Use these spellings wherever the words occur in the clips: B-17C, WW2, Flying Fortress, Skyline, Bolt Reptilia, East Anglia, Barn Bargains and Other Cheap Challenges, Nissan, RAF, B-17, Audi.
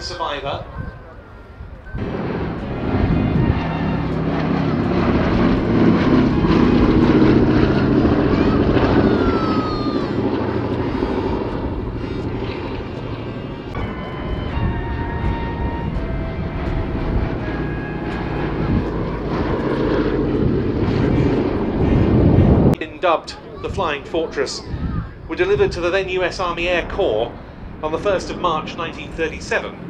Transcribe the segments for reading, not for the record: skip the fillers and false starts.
main survivor. Dubbed the Flying Fortress, were delivered to the then US Army Air Corps on the 1st of March 1937.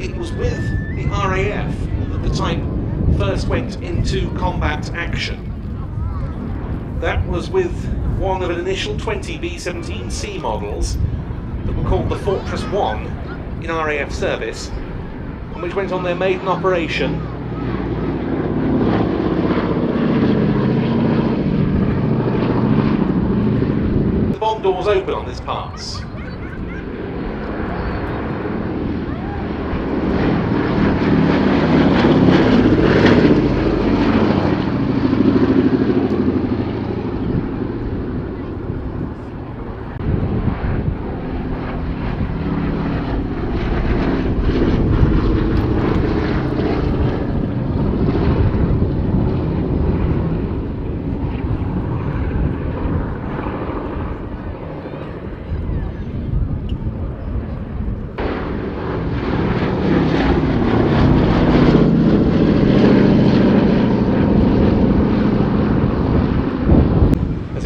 It was with the RAF that the type first went into combat action. That was with one of an initial 20 B-17C models that were called the Fortress 1 in RAF service, and which went on their maiden operation . The bomb doors open on this pass.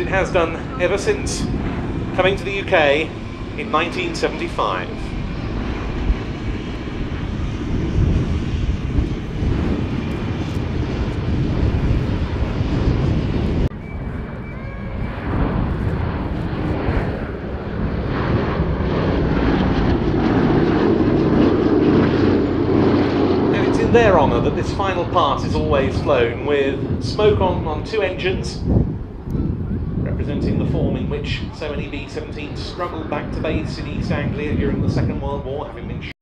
Has done ever since coming to the UK in 1975. And it's in their honour that this final part is always flown with smoke on two engines, representing the form in which so many B-17s struggled back to base in East Anglia during the Second World War, having been